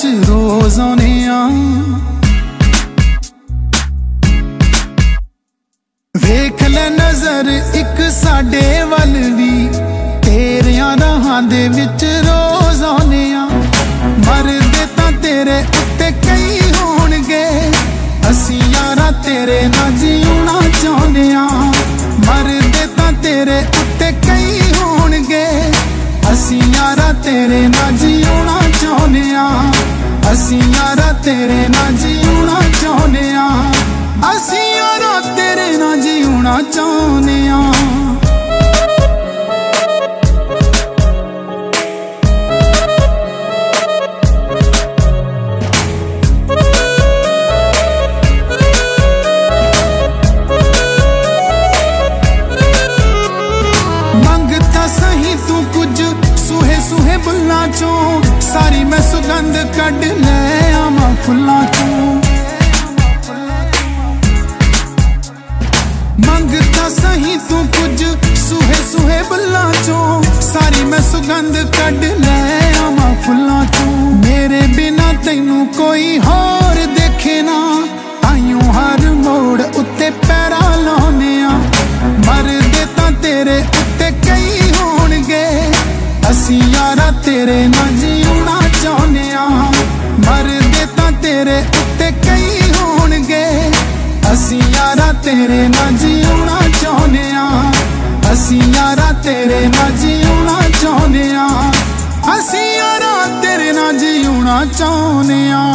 च रोज आने वेख ले नजर एक साडे वल भी तेरिया राहां दे विच रोज आने मरदे तां तेरे उत्ते कई होणगे असीं यारा तेरे नाल जीना चाहुंदे आ मरदे तां तेरे उत्ते कई होणगे असीं यारा तेरे नाल जीना चाहुंदे आ असीं यारा तेरे नाल जीना चाहुंदे आ असीं यारा तेरे नाल जीना चाहुंदे आ सारी मैं सुगंध कढ़ ले आवा फुलां तू मंगता सही तू कुछ सुहे सुहे बुलां चो सारी मैं सुगंध कढ़ ले आवा फुलां तू मेरे बिना तैनू कोई होर देखे ना आइयों हर मोड़ उत्ते पैरा लाने आ मरदे तां तेरे उत्ते कई होणगे असीं यारा तेरे नाल जीना चाहुंदे आ मरदे तां तेरे उत्ते कई होणगे असीं यारा तेरे नाल जीना चाहुंदे आ असीं यारा तेरे नाल जीना चाहुंदे आ असीं यारा तेरे नाल जीना चाहुंदे आ।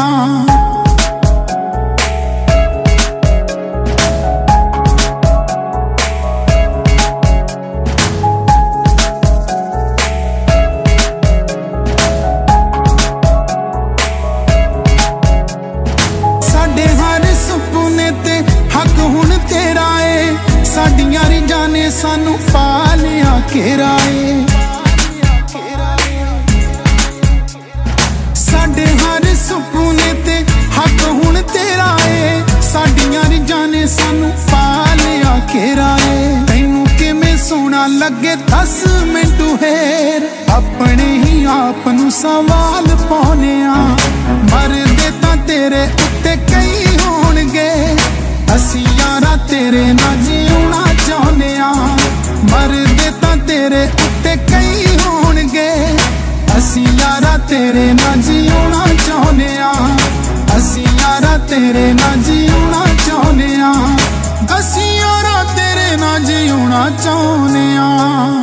सानू पालिया घेरा है साडे हर सुपने ते हक हुण तेरा है साडियां रिजाने सानू पालिया घेरा है तैनू किवें सोहना लगे दस मिंट हेर अपने ही आप नू सवाल पाउने आ मरदे तां तेरे उत्ते कई होणगे असीं यारा तेरे नाल जीना चाहुंदे आ मरदे तां तेरे उत्ते कई होणगे असीं यारा तेरे नाल जीना चाहुंदे आ असीं यारा तेरे नाल जीना चाहुंदे आ असीं यारा तेरे नाल जीना चाहुंदे आ।